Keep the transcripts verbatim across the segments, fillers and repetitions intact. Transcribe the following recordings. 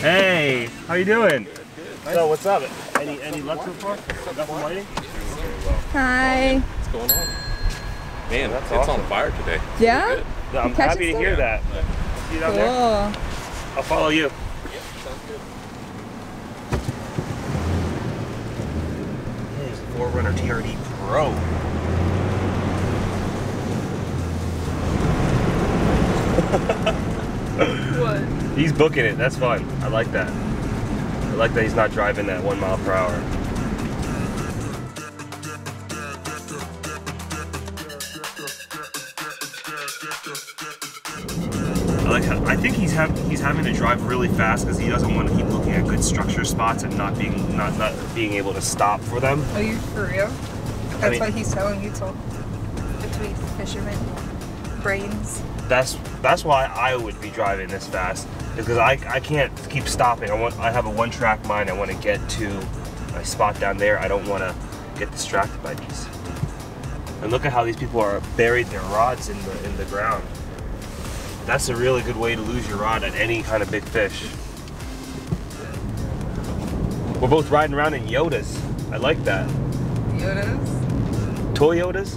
Hey, how you doing? Good, good. So what's up? Any any luck so far? Nothing lighting? Hi. What's going on? Man, that's it's awesome. On fire today. It's yeah? No, I'm happy to hear that. See it out there? I'll follow you. Yeah, sounds good. There's the Forerunner T R D Pro. What? He's booking it. That's fun. I like that. I like that he's not driving that one mile per hour. I think he's have, he's having to drive really fast because he doesn't want to keep looking at good structure spots and not being not not being able to stop for them. Are you for real? That's I mean, what he's telling you to between fishermen brains. That's that's why I would be driving this fast, is because I I can't keep stopping. I want I have a one track mind. I want to get to my spot down there. I don't want to get distracted by these. And look at how these people are buried their rods in the in the ground. That's a really good way to lose your rod at any kind of big fish. We're both riding around in Yodas. I like that. Yodas? Toyotas?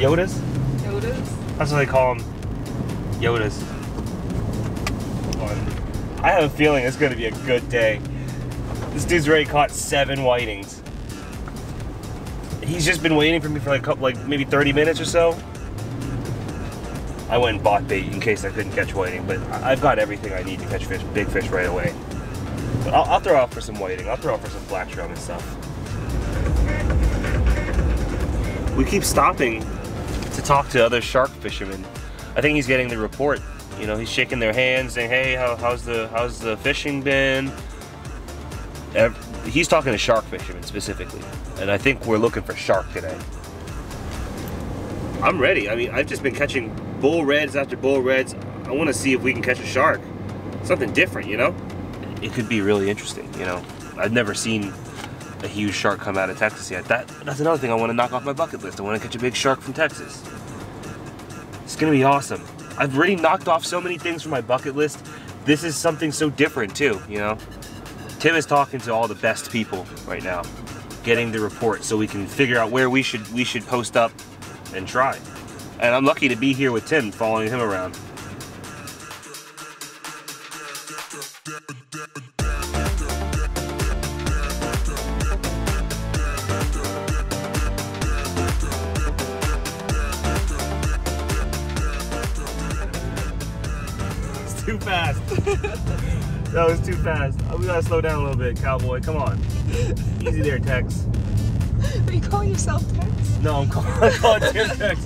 Yodas? Yodas? That's what they call them. Yodas. I have a feeling it's going to be a good day. This dude's already caught seven whitings. He's just been waiting for me for like a couple, like maybe thirty minutes or so. I went and bought bait in case I couldn't catch whiting, but I've got everything I need to catch fish, big fish right away. But I'll, I'll throw out for some whiting. I'll throw out for some black drum and stuff. We keep stopping to talk to other shark fishermen. I think he's getting the report. You know, he's shaking their hands, saying, "Hey, how, how's the how's the fishing been?" Every, he's talking to shark fishermen specifically, and I think we're looking for shark today. I'm ready. I mean, I've just been catching bull reds after bull reds. I want to see if we can catch a shark. Something different, you know? It could be really interesting, you know? I've never seen a huge shark come out of Texas yet. That, that's another thing I want to knock off my bucket list. I want to catch a big shark from Texas. It's going to be awesome. I've already knocked off so many things from my bucket list. This is something so different too, you know? Tim is talking to all the best people right now, getting the report so we can figure out where we should, we should post up and try. And I'm lucky to be here with Tim, following him around. It's too fast. That was too fast. We gotta slow down a little bit, cowboy. Come on. Easy there, Tex. Are you calling yourself Tex? No, I'm calling, I'm calling Tim Tex.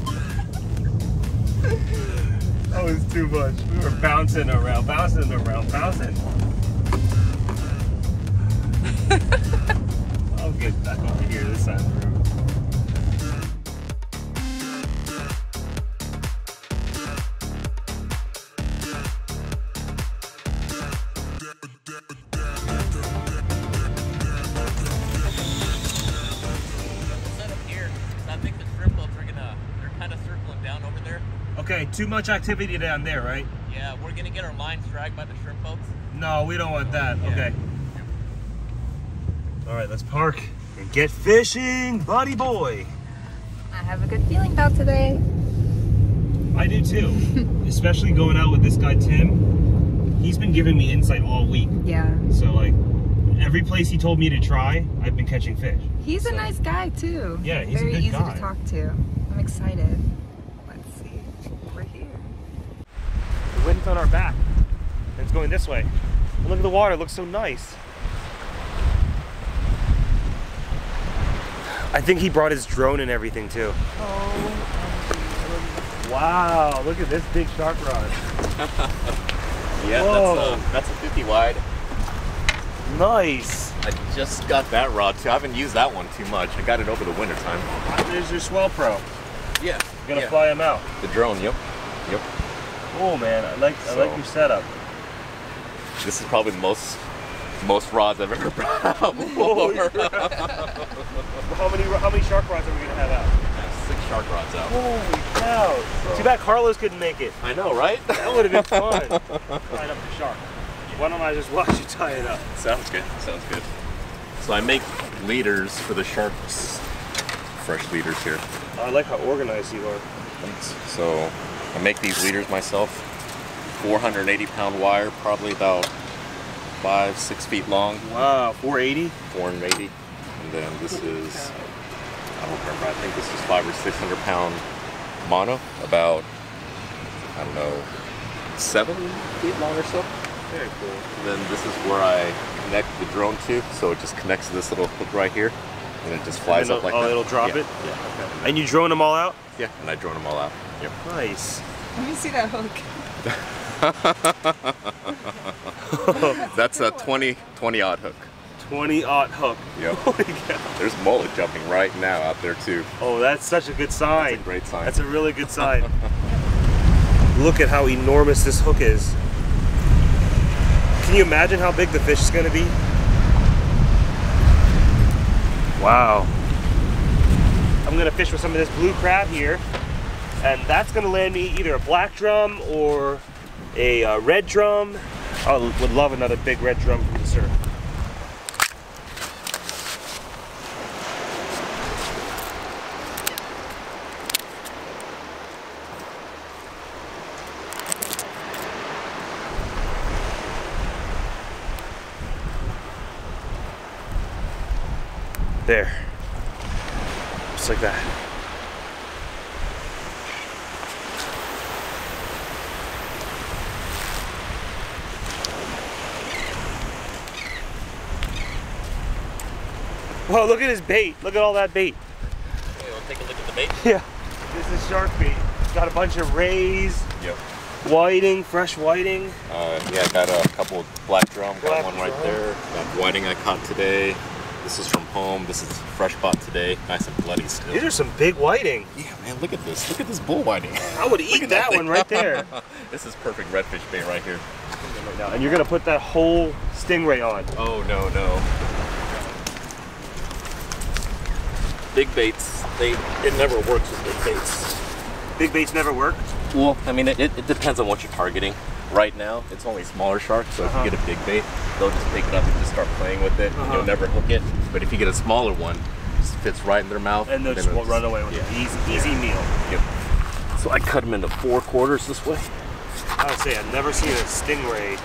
That was too much. We were bouncing around, bouncing around, bouncing. I'll get back over here this side of the room. Okay, too much activity down there, right? Yeah, we're gonna get our lines dragged by the shrimp boats. No, we don't want that. Yeah. Okay. Yeah. All right, let's park and get fishing, buddy boy. I have a good feeling about today. I do too, especially going out with this guy Tim. He's been giving me insight all week. Yeah. So like, every place he told me to try, I've been catching fish. He's so. A nice guy too. Yeah, he's very a good easy guy. to talk to. I'm excited. Wind's on our back. And it's going this way. And look at the water, it looks so nice. I think he brought his drone and everything too. Oh. Wow, look at this big shark rod. Yeah, that's a, that's a fifty wide. Nice. I just got that rod too. I haven't used that one too much. I got it over the winter time. There's your SwellPro. Yeah. You're gonna yeah. fly him out. The drone, yep. Yep. Oh man, I like so, I like your setup. This is probably the most most rods I've ever brought out. how many how many shark rods are we gonna have out? Six shark rods out. Holy cow! So, too bad Carlos couldn't make it. I know, right? That would have been fun. Line up the shark. why don't I just watch you tie it up? Sounds good, sounds good. So I make leaders for the sharks, fresh leaders here. I like how organized you are. Thanks. So I make these leaders myself, four hundred eighty pound wire, probably about five, six feet long. Wow, four eighty? four eighty. And then this is, I don't remember, I think this is five or six hundred pound mono, about, I don't know, seven feet long or so. Very cool. And then this is where I connect the drone to, so it just connects to this little hook right here, and it just flies up like that. Oh, it'll drop it? Yeah. Okay. And you drone them all out? Yeah, and I drone them all out. Yep. Nice. Let me see that hook. That's a twenty, twenty-aught hook. twenty-aught hook. Yep. Holy cow. There's mullet jumping right now out there too. Oh, that's such a good sign. That's a great sign. That's a really good sign. Look at how enormous this hook is. Can you imagine how big the fish is going to be? Wow. I'm going to fish with some of this blue crab here, and that's going to land me either a black drum or a uh, red drum. I would love another big red drum from the surf. There, just like that. Whoa, look at his bait. Look at all that bait. Hey, want to take a look at the bait? Yeah. This is shark bait. It's got a bunch of rays. Yep. Whiting, fresh whiting. Uh, yeah, I got a couple of black drum. Black got one drum. Right there. That whiting I caught today. This is from home. This is fresh caught today. Nice and bloody still. These are some big whiting. Yeah, man, look at this. Look at this bull whiting. I would eat that, that one right there. This is perfect redfish bait right here. And you're going to put that whole stingray on. Oh, no, no. Big baits, they it never works with big baits. Big baits never work? Well, I mean, it, it, it depends on what you're targeting. Right now, it's only smaller sharks, so uh-huh. If you get a big bait, they'll just pick it up and just start playing with it, uh-huh. And you'll never hook it. But if you get a smaller one, it just fits right in their mouth. And they'll just won't run away with it. Yeah. Easy, easy yeah. meal. Yep. So I cut them into four quarters this way. I would say I've never seen a stingray, a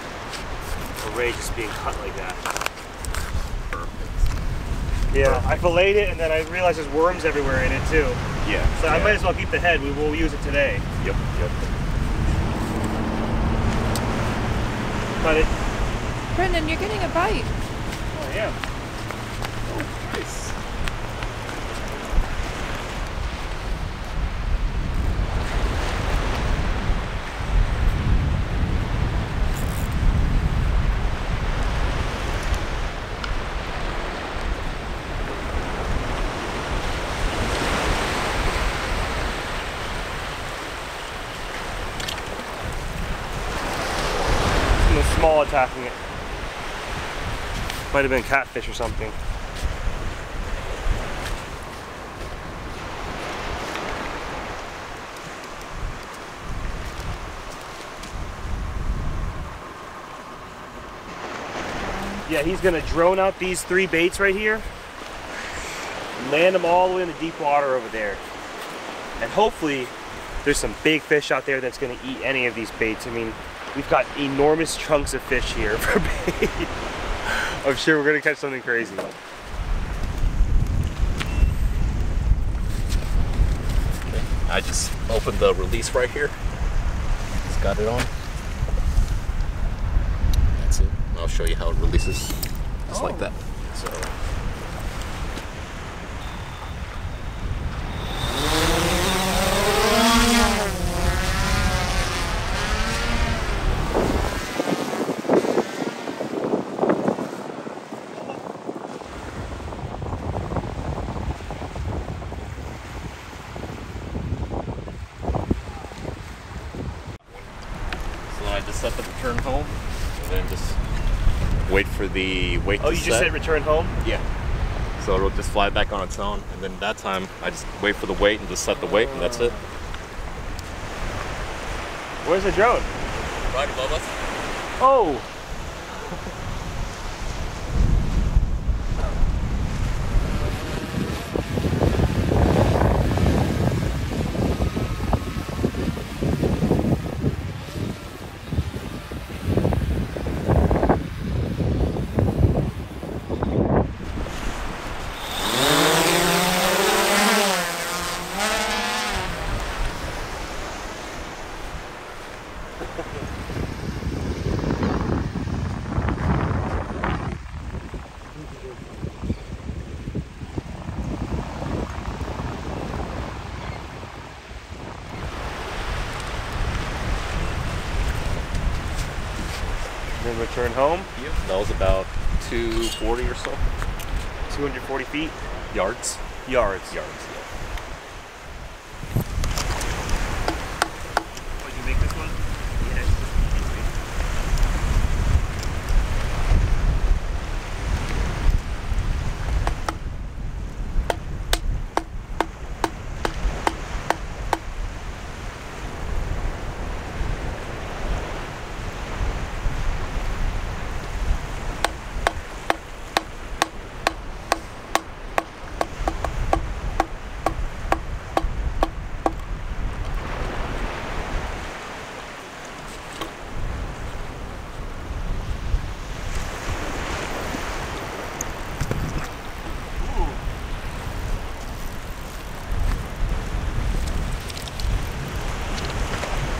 ray just being cut like that. Perfect. Yeah, Perfect. I filleted it, and then I realized there's worms everywhere in it too. Yeah. So yeah. I might as well keep the head. We will use it today. Yep. Yep. Cut it. Brendan, you're getting a bite. Oh, I am. Oh, nice. Small attacking it. Might have been catfish or something. Yeah, he's gonna drone out these three baits right here, land them all the way in the deep water over there. And hopefully there's some big fish out there that's gonna eat any of these baits. I mean, we've got enormous chunks of fish here for bait. I'm sure we're gonna catch something crazy. Okay, I just opened the release right here. Just got it on. That's it. I'll show you how it releases. Just oh. like that. So. Set the return home, and then just wait for the wait to set. Oh, you just said return home? Yeah. So it'll just fly back on its own, and then that time I just wait for the weight and just set the weight, and that's it. Where's the drone? Right above us. Oh, Then return home. Yep. That was about two forty or so. two hundred forty feet. Yards. Yards. Yards. Yeah. Would you make this one?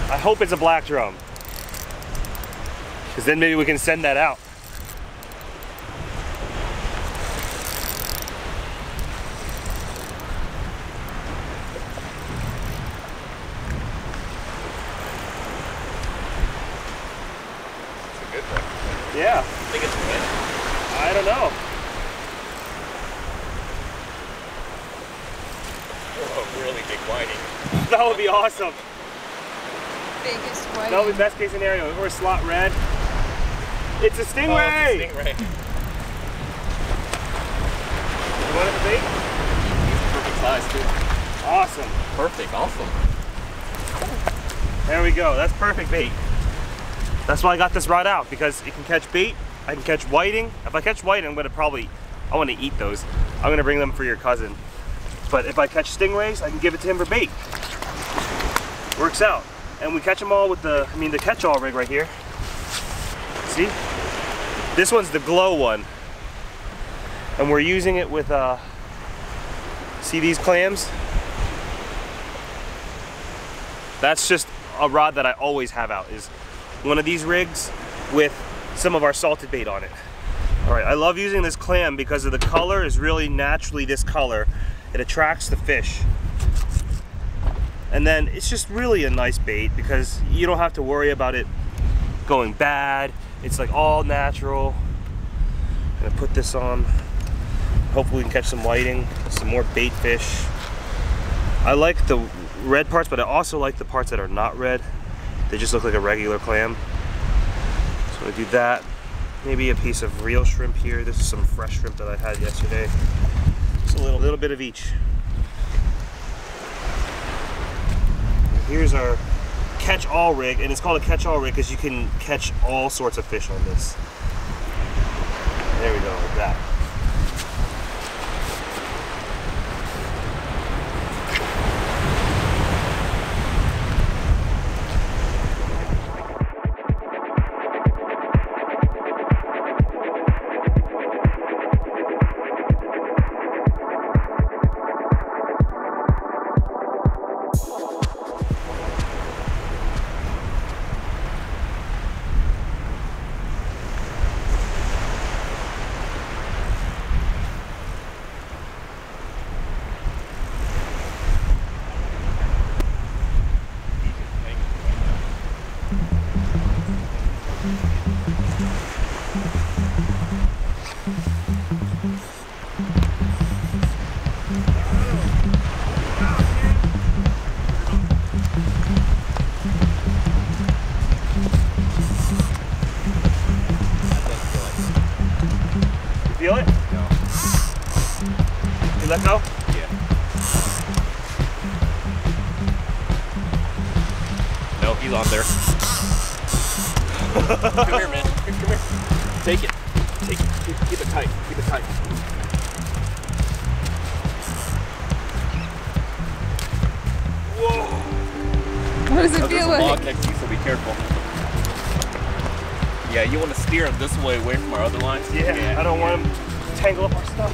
I hope it's a black drum, because then maybe we can send that out. It's a good one. Yeah. I think it's a win. I don't know. Oh, really big whiting. That would be awesome. Biggest whiting. That would be best case scenario, or slot red. It's a stingray! Oh, it's a stingray. You want it to be? He's perfect size too. Awesome. Perfect, awesome. Cool. There we go, that's perfect bait. That's why I got this rod out, because it can catch bait, I can catch whiting. If I catch whiting, I'm gonna probably, I wanna eat those. I'm gonna bring them for your cousin. But if I catch stingrays, I can give it to him for bait. Works out. And we catch them all with the, I mean, the catch-all rig right here. See? This one's the glow one. And we're using it with, uh, see these clams? That's just a rod that I always have out, is one of these rigs with some of our salted bait on it. All right, I love using this clam because of the color is really naturally this color. It attracts the fish. And then it's just really a nice bait because you don't have to worry about it going bad. It's like all natural. I'm gonna put this on. Hopefully we can catch some whiting, some more bait fish. I like the red parts, but I also like the parts that are not red. They just look like a regular clam. So I do that. Maybe a piece of real shrimp here. This is some fresh shrimp that I had yesterday. Just a little, little bit of each. Here's our catch-all rig, and it's called a catch-all rig because you can catch all sorts of fish on this. There we go, like that. Feel it? No. You let go? Yeah. No, he's on there. Come here, man. Come here. Take it. Take it. Keep, keep it tight. Keep it tight. Whoa! What does it oh, feel like? There's a log next to you, so be careful. Yeah, you want to steer them this way, away from our other lines. Yeah, yeah. I don't want them to tangle up our stuff.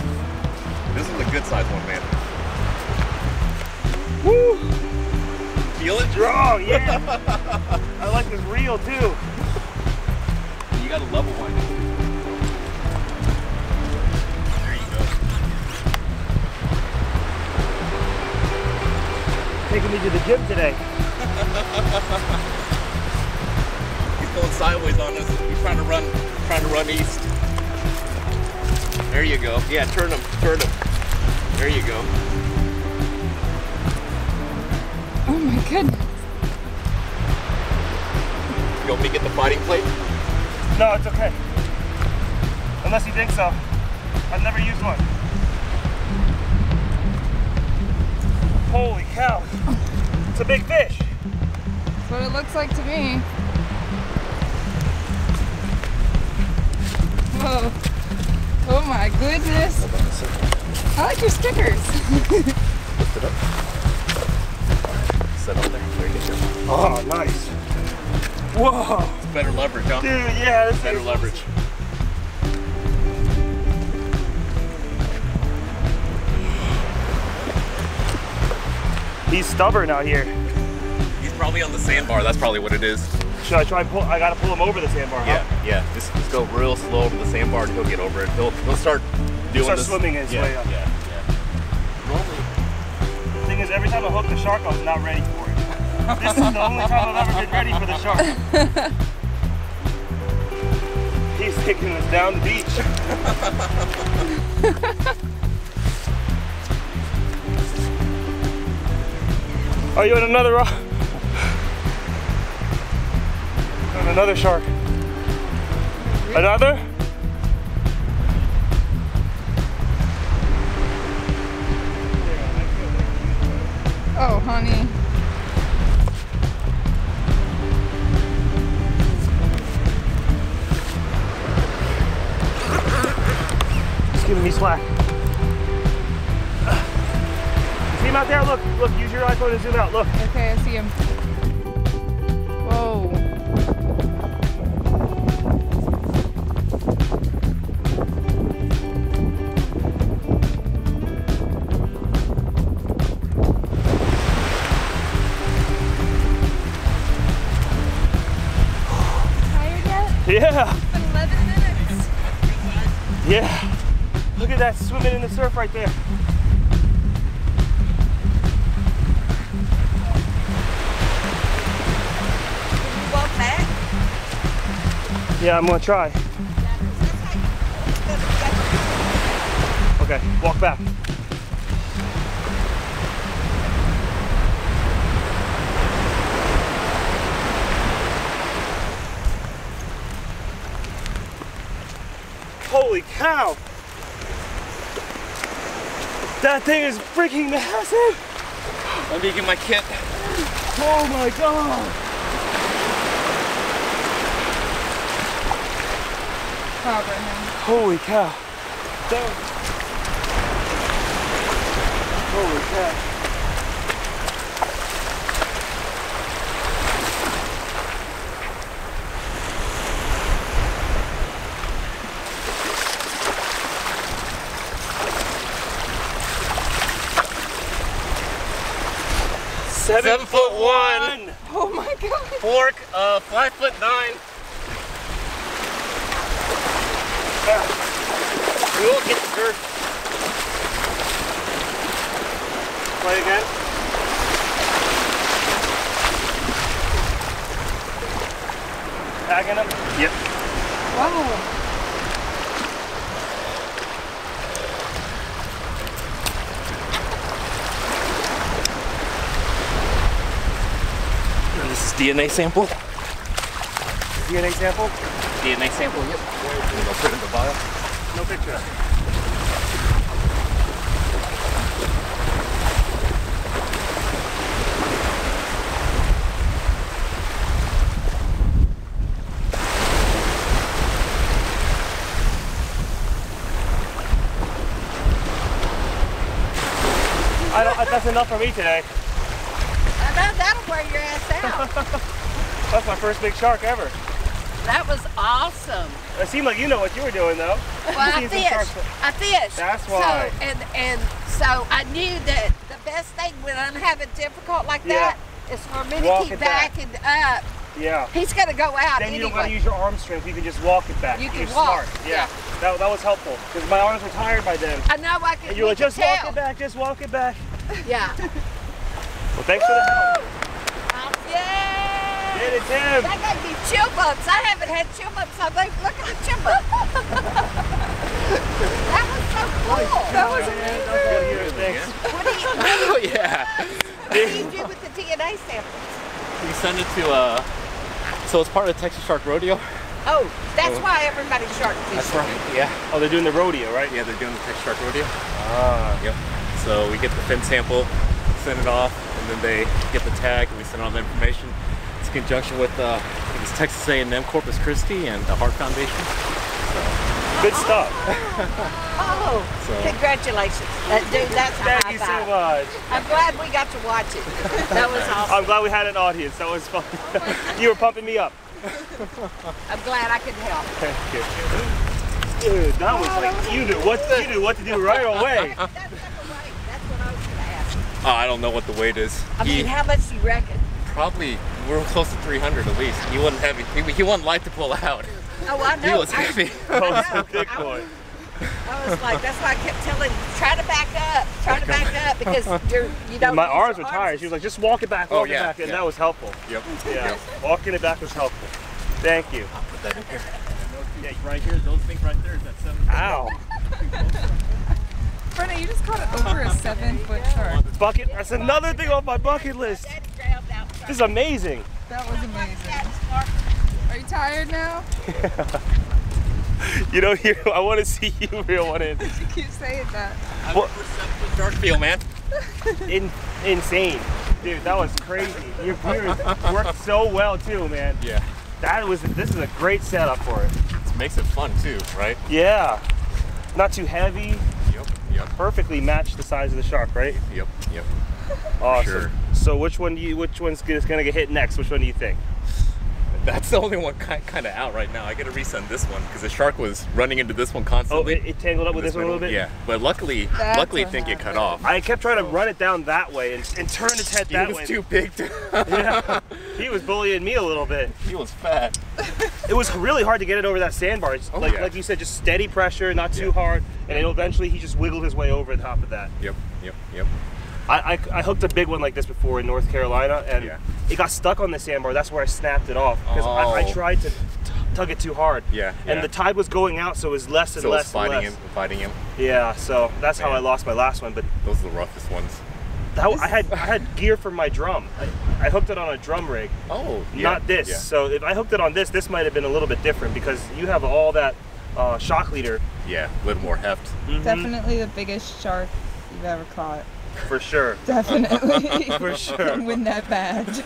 This is a good size one, man. Woo! Feel it? Draw, yeah! I like this reel, too. You gotta level one. There you go. Taking me to the gym today. He's going sideways on us. He's trying to run, trying to run east. There you go. Yeah, turn him, turn him. There you go. Oh my goodness. You want me to get the fighting plate? No, it's okay. Unless you think so. I've never used one. Holy cow. It's a big fish. That's what it looks like to me. Whoa. Oh my goodness. I like your stickers. Lift it up. Set on there. There you go. Oh, nice. Whoa! It's better leverage, huh? Dude, yeah, that's better leverage. He's stubborn out here. He's probably on the sandbar. That's probably what it is. Should I try and pull? I gotta pull him over the sandbar. Yeah, huh? yeah. Just, just go real slow over the sandbar, and he'll get over it. He'll, he'll start doing he'll start this. swimming his yeah, way up. Yeah, yeah. Normally, the thing is, every time I hook the shark, I was not ready for it. This is the only time I've ever been ready for the shark. He's taking us down the beach. Are you in another rock? And another shark. Another? Oh, honey. Giving me slack. See him out there? Look, look, use your iPhone to zoom out, look. Okay, I see him. Whoa. Tired yet? Yeah. eleven minutes. Yeah. Look at that, swimming in the surf right there. Can you walk back? Yeah, I'm gonna try. Okay, walk back. Holy cow! That thing is freaking massive! Let me get my kit. Oh my god! Wow, Holy cow. That was... Holy Seven, Seven foot, foot one. one. Oh my god. Fork, uh, five foot nine. Yeah. We'll get the dirt. Play again. Tagging him? Yep. Wow. D N A sample? D N A sample? D N A sample, yep. We're gonna put it in the vial. No picture. I don't, that's enough for me today. That, that'll wear your ass out. That's my first big shark ever. That was awesome. It seemed like you know what you were doing, though. Well, I fished. I fished. That's why. So, and, and so I knew that the best thing when I'm having difficult like yeah. that is for me walk to keep backing back. up. Yeah. He's going to go out Then anyway. You don't want to use your arm strength. You can just walk it back. You can you're walk. Smart. Yeah. yeah. That, that was helpful because my arms were tired by then. I know I can. And you were like, just walk tell. it back. Just walk it back. Yeah. Well, thanks Woo! for the help. Did it, Tim. That got me chill bumps. I haven't had chill bumps. I'm like, look at the chill bumps. That was so cool. That was amazing. What do you, what do you, oh, yeah. what do you do with the D N A samples? You send it to, uh, so it's part of the Texas Shark Rodeo. Oh, that's oh. why everybody's shark fishing. That's right, yeah. Oh, they're doing the rodeo, right? Yeah, they're doing the Texas Shark Rodeo. Ah. Yep. So we get the fin sample, send it off, and then they get the tag, and we send all the information. It's in conjunction with uh, I think it's Texas A and M Corpus Christi and the Heart Foundation. So. Good stuff. Oh, oh. So. Congratulations. That, dude, that's Thank high you five. so much. I'm glad we got to watch it. That was awesome. I'm glad we had an audience. That was fun. You were pumping me up. I'm glad I could help. Thank you. Dude, that was oh, like, that was you knew what to do, what to do right away. That's not the weight. That's what I was going to ask. Oh, I don't know what the weight is. I mean, he, how much do you reckon? Probably we're close to three hundred at least. He wasn't heavy. He, he wasn't light to pull out. Oh, I know. He was heavy. I, I, I, thick boy. I was like, that's why I kept telling him, try to back up, try to back up because you're, you don't. My arms were tired. She was like, just walk it back, walk oh, yeah, it back, yeah. and that was helpful. Yep. Yeah. Yep. Walking it back was helpful. Thank you. I'll put that in here. Yeah, right here. Those things right there is that seven. Ow. Brenna, you just caught it over a seven-foot shark. Bucket. That's another thing off my bucket list. This is amazing. That was amazing. Are you tired now? You don't hear, I want to see you reel one in. You keep saying that. I'm well, a dark field, man. In, insane. Dude, that was crazy. Your viewers worked so well too, man. Yeah. That was, this is a great setup for it. It makes it fun too, right? Yeah. Not too heavy. Yep, yep. Perfectly matched the size of the shark, right? Yep, yep. Awesome. Sure. So which one do you? Which one's gonna get hit next? Which one do you think? That's the only one kind of out right now. I gotta resend this one because the shark was running into this one constantly. Oh, it, it tangled up with this, this one a little bit. Yeah, but luckily, That's luckily, it didn't get cut off. I kept trying to oh. run it down that way and, and turn its head he that way. He was too big. To yeah, he was bullying me a little bit. He was fat. It was really hard to get it over that sandbar. It's oh, like yeah. like you said, just steady pressure, not too yeah. hard, and it'll eventually he just wiggled his way over the top of that. Yep. Yep. Yep. I, I, I hooked a big one like this before in North Carolina, and yeah. it got stuck on the sandbar. That's where I snapped it off because oh. I, I tried to tug it too hard. Yeah, and yeah. the tide was going out, so it was less and so less. So fighting and less. him, fighting him. Yeah, so that's Man. how I lost my last one. But those are the roughest ones. That, I had I had gear for my drum. I, I hooked it on a drum rig. Oh, yeah. Not this. Yeah. So if I hooked it on this, this might have been a little bit different because you have all that uh, shock leader. Yeah, a little more heft. Mm-hmm. Definitely the biggest shark you've ever caught. For sure. Definitely. For sure. Win that badge.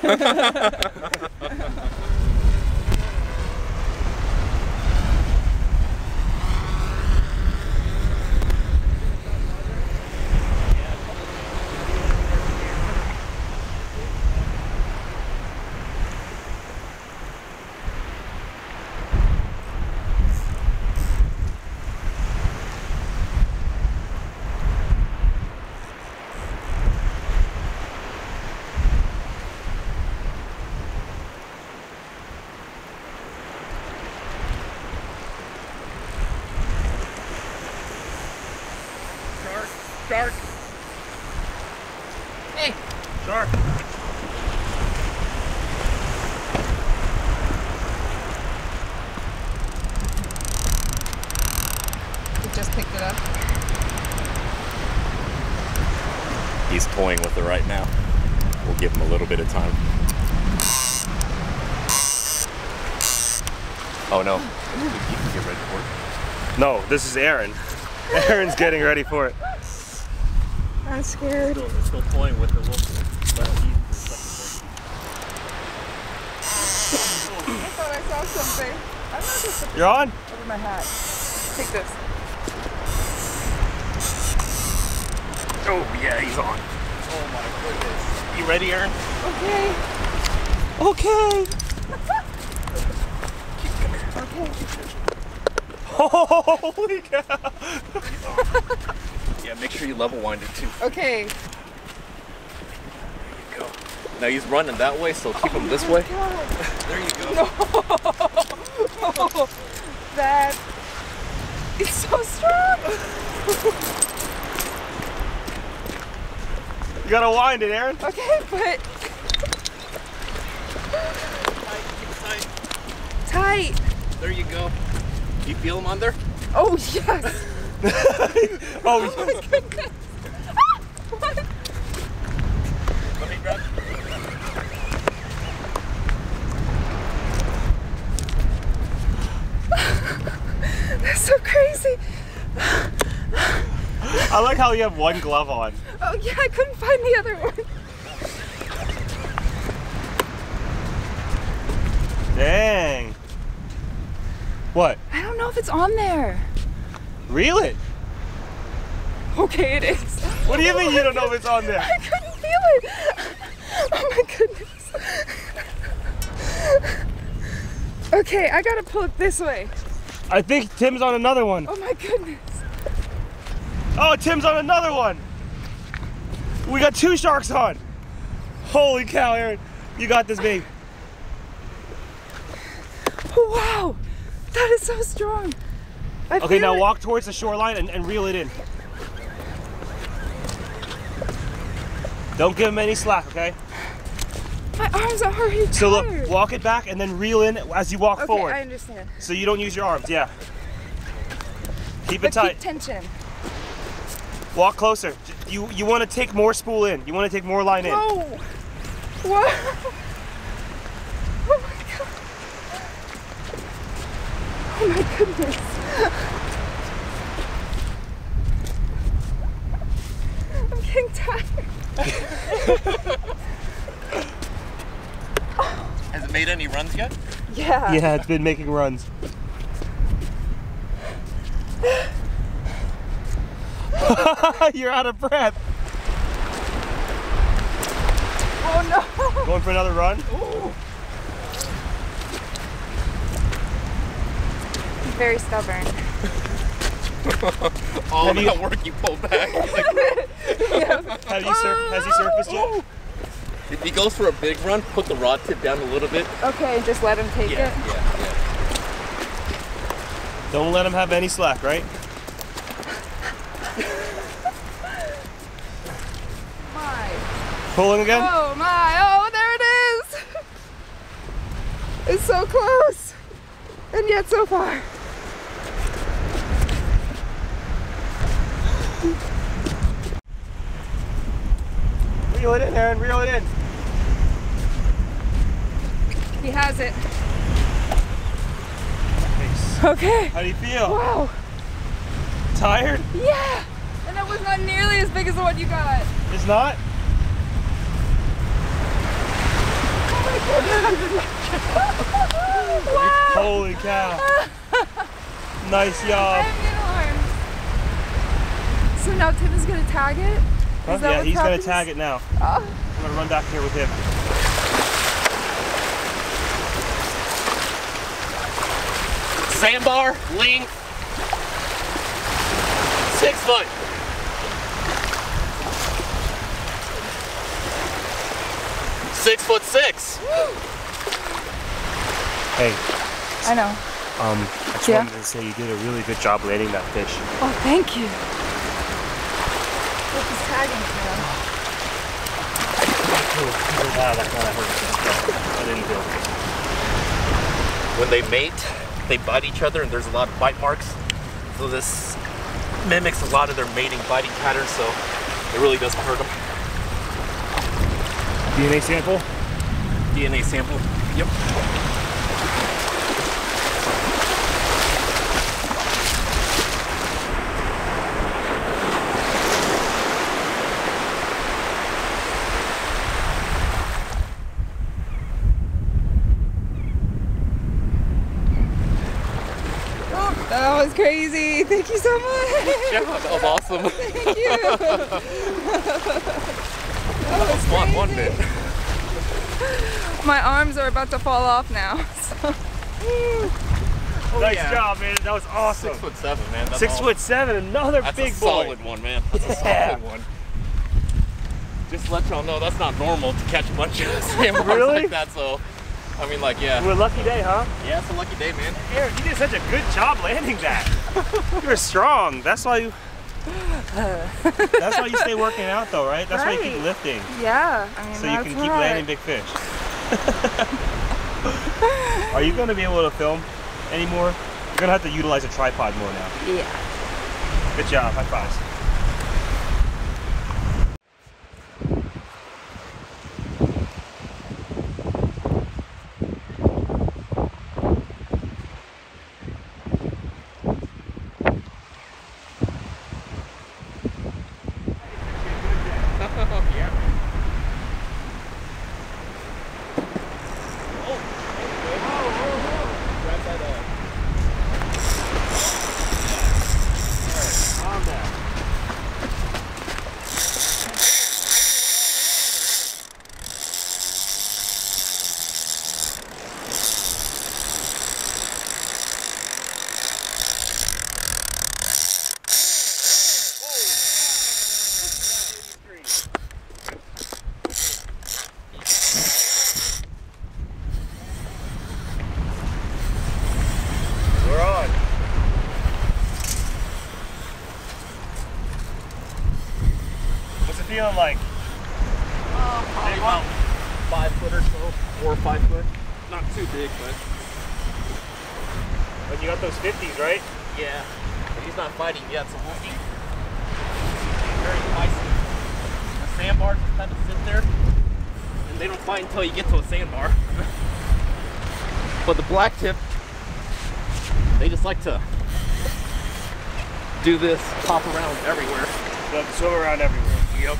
Shark. Hey. Shark. You just picked it up. He's toying with it right now. We'll give him a little bit of time. Oh no. You can get ready for it. No, this is Erin. Erin's getting ready for it. I'm scared. Still, still toying with the wolf. I thought I saw something. I'm not just You're on? Over my hat. Take this. Oh yeah, he's on. Oh my goodness. You ready, Erin? Okay. Okay. Okay. Holy cow. Yeah, make sure you level wind it too. Okay. There you go. Now he's running that way, so keep oh him this way. There you go. No. Oh, that is so strong. You gotta wind it, Erin. Okay, but tight, tight. Tight. There you go. You feel him under? Oh yes. oh, oh my yes. goodness. Ah, what? Let me grab you. That's so crazy. I like how you have one glove on. Oh yeah, I couldn't find the other one. Dang. What? I don't know if it's on there. Reel it. Okay, it is. What do you mean oh, you don't know if it's on there? I couldn't feel it. Oh my goodness. Okay, I gotta pull it this way. I think Tim's on another one. Oh my goodness. Oh, Tim's on another one. We got two sharks on. Holy cow, Erin. You got this, babe. Wow. That is so strong. I okay, now it. walk towards the shoreline and, and reel it in. Don't give him any slack, okay? My arms are already tired. So look, walk it back and then reel in as you walk okay, forward. I understand. So you don't use your arms, yeah. Keep but it tight. Keep tension. Walk closer. You you want to take more spool in. You want to take more line in. Whoa! Whoa! Oh my god! Oh my goodness! I'm getting tired. Has it made any runs yet? Yeah. Yeah, it's been making runs. You're out of breath. Oh no! Going for another run? Ooh. He's very stubborn. All that work you pull back. Yep. Have you sur has he surfaced yet? If he goes for a big run, put the rod tip down a little bit. Okay, just let him take yeah, it. Yeah, yeah. Don't let him have any slack, right? Pulling again? Oh my, oh there it is! It's so close, and yet so far. Reel it in, Erin, reel it in. He has it. Nice. Okay. How do you feel? Wow. Tired? Yeah, and that was not nearly as big as the one you got. It's not? Wow. Holy cow. Nice job. I have good arms. So now Tim is going to tag it? Huh? Yeah, he's going to tag it now. Oh. I'm going to run back here with him. Sandbar, length, six foot. Six foot six. Woo. Hey. I know. Um, I just yeah. wanted to say you did a really good job landing that fish. Oh, thank you. Look, he's tagging now. Wow, that kind of hurt. I didn't feel it. When they mate, they bite each other, and there's a lot of bite marks. So this mimics a lot of their mating biting patterns, so it really doesn't hurt them. D N A sample? D N A sample, yep. Oh, that was crazy. Thank you so much. Yeah, that was awesome. Thank you. That was fun, wasn't it? My arms are about to fall off now. So. Oh, nice yeah. job, man. That was awesome. Six foot seven, man. That's Six awesome. foot seven, another that's big boy. That's a solid one, man. That's yeah. a solid one. Just to let y'all know, that's not normal to catch a bunch of sandbars really? like that, so, I mean, like, yeah. We're a lucky day, huh? Yeah, it's a lucky day, man. Erin, you did such a good job landing that. You were strong. That's why you... That's why you stay working out, though, right? That's right. why you keep lifting. Yeah, I mean, so you can right. keep landing big fish. Are you going to be able to film anymore? You're going to have to utilize a tripod more now. Yeah. Good job. High fives. Feeling like uh, probably about five foot or so, four or five foot. Not too big, but. But you got those fifties, right? Yeah. But he's not fighting yet, so we'll be very spicy. The sandbars just kind of sit there, and they don't fight until you get to a sandbar. But the black tip, they just like to do this, pop around everywhere. They'll swim around everywhere. Yep.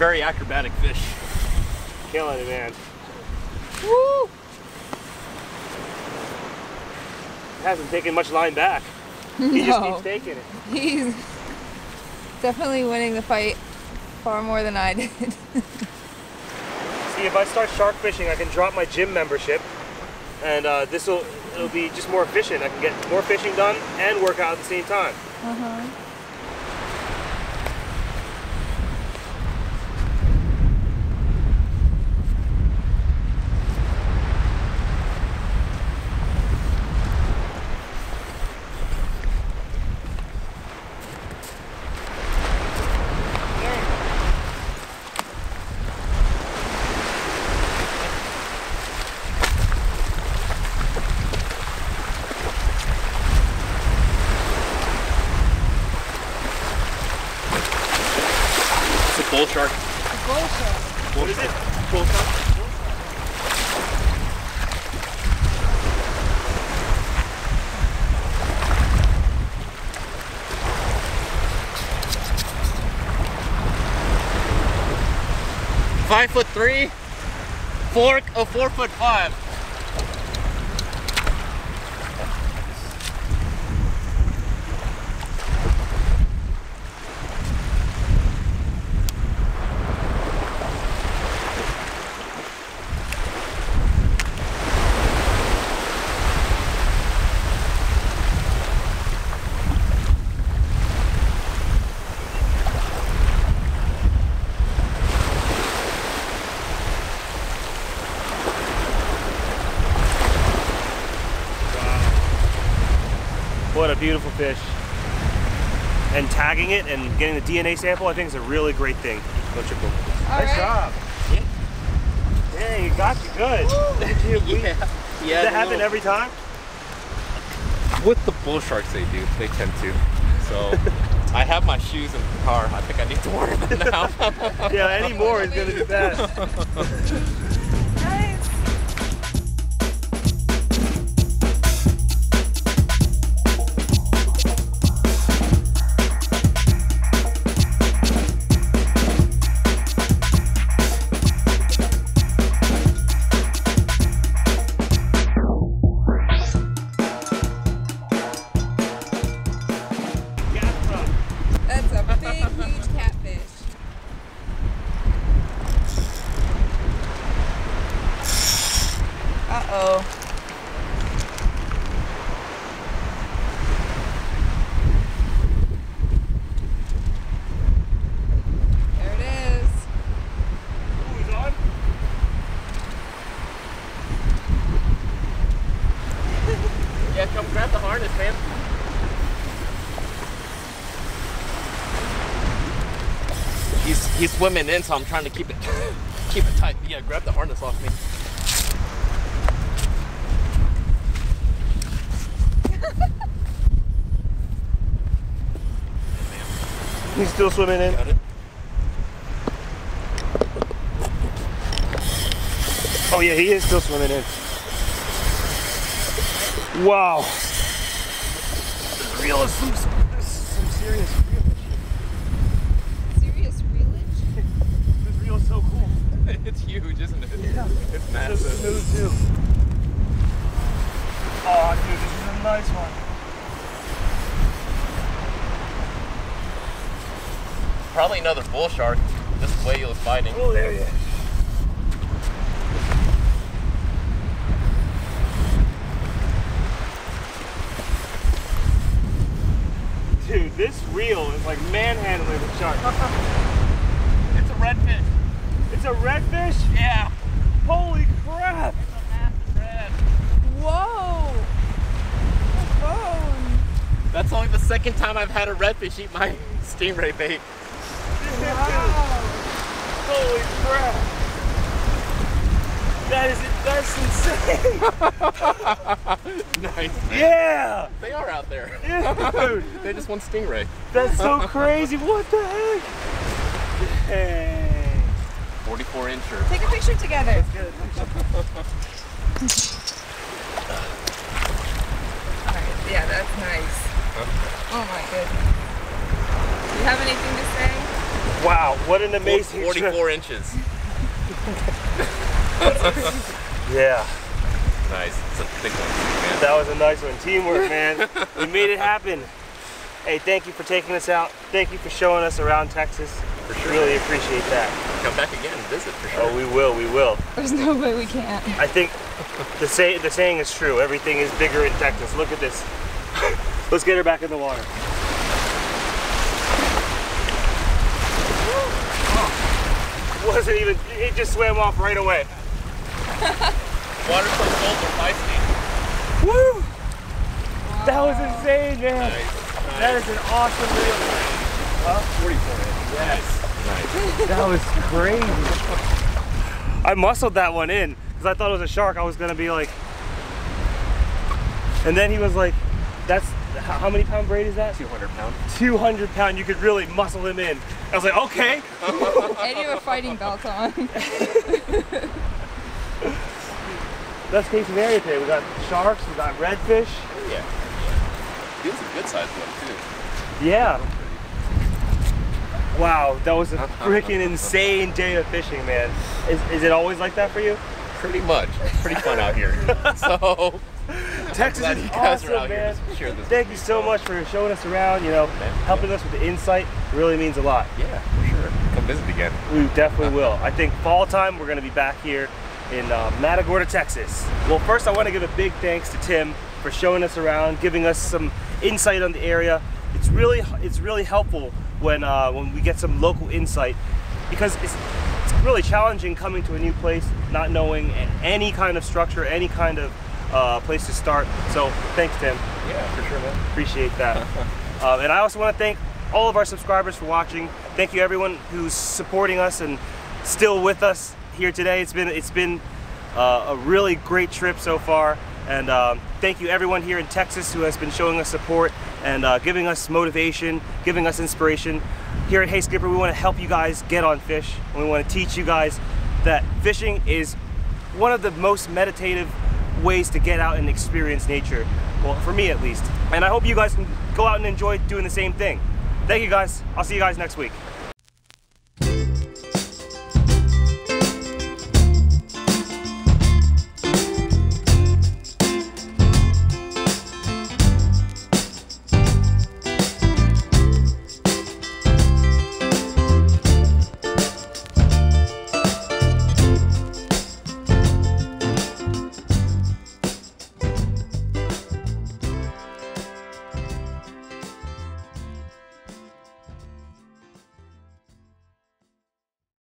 Very acrobatic fish. Killing it, man. Woo! It hasn't taken much line back. No. He just keeps taking it. He's definitely winning the fight far more than I did. See, if I start shark fishing, I can drop my gym membership, and uh, this will it'll be just more efficient. I can get more fishing done and work out at the same time. Uh huh. Bull shark. A bull shark. What is it? Bull shark. Bull shark. Five foot three, fork of four foot five. What a beautiful fish. And tagging it and getting the D N A sample, I think is a really great thing. Go triple. Nice right. job. Yeah. Dang, you got you good. You, yeah. Does yeah, that happen every time? With the bull sharks they do, they tend to. So I have my shoes in the car. I think I need to wear them now. Yeah, any more is gonna be bad. That's a big, huge catfish. it. He's he's swimming in, so I'm trying to keep it keep it tight. Yeah, grab the harness off me. He's still swimming in. Got it. Oh yeah, he is still swimming in. Wow. This reel is some, this is some serious reelage. Serious reelage? This reel is so cool. It's huge, isn't it? Yeah. It's massive. It's so smooth too. Oh dude, this is a nice one. Probably another bull shark. This is way he was fighting. Oh, there he is. Dude, this reel is like manhandling the shark. It's a redfish. It's a redfish? Yeah. Holy crap. It's a massive red. Whoa. Whoa. That's only the second time I've had a redfish eat my stingray bait. Wow. Holy crap. That is that's insane. Nice. Man. Yeah. They are out there. Yeah, dude. They just want stingray. That's so crazy. What the heck? Hey. forty-four incher. Take a picture together. Let's get a picture. All right. Yeah, that's nice. Okay. Oh my goodness. Do you have anything to say? Wow, what an amazing forty-four trip. inches. Yeah. Nice. It's a thick one, man. That was a nice one. Teamwork, man. We made it happen. Hey, thank you for taking us out. Thank you for showing us around Texas. For sure. Really appreciate that. Come back again and visit for sure. Oh, we will. We will. There's no way we can't. I think the, say, the saying is true. Everything is bigger in Texas. Look at this. Let's get her back in the water. Wasn't even, it just swam off right away. Water's so cold, they're feisty. Woo! Wow. That was insane, man. Nice. Nice. That is an awesome reel. Huh? forty-four inches. Yes. Nice. That was crazy. I muscled that one in because I thought it was a shark. I was going to be like, and then he was like, that's, how many pound braid is that? two hundred pound. two hundred pound, you could really muscle him in. I was like, okay. And you were fighting belt on. That's case scenario today. We got sharks, we got redfish. Yeah. Yeah. He was a good sized one too. Yeah. Wow, that was a freaking insane day of fishing, man. Is, is it always like that for you? Pretty much. It's pretty fun out here. So. Texas is awesome, man. Sure, thank you so much for showing us around, you know, helping us with the insight. Really means a lot. Yeah, for sure. Come visit again. We definitely will. I think fall time we're going to be back here in uh, Matagorda, Texas. Well, first I want to give a big thanks to Tim for showing us around, giving us some insight on the area. It's really, it's really helpful when uh, when we get some local insight, because it's it's really challenging coming to a new place, not knowing any kind of structure, any kind of Uh, place to start. So thanks, Tim. Yeah, for sure, man. Appreciate that. uh, and I also want to thank all of our subscribers for watching. Thank you, everyone who's supporting us and still with us here today. It's been it's been uh, a really great trip so far. And uh, thank you, everyone here in Texas who has been showing us support and uh, giving us motivation, giving us inspiration. Here at Hey Skipper, we want to help you guys get on fish, and we want to teach you guys that fishing is one of the most meditative ways to get out and experience nature, well, for me at least. And I hope you guys can go out and enjoy doing the same thing. Thank you guys. I'll see you guys next week.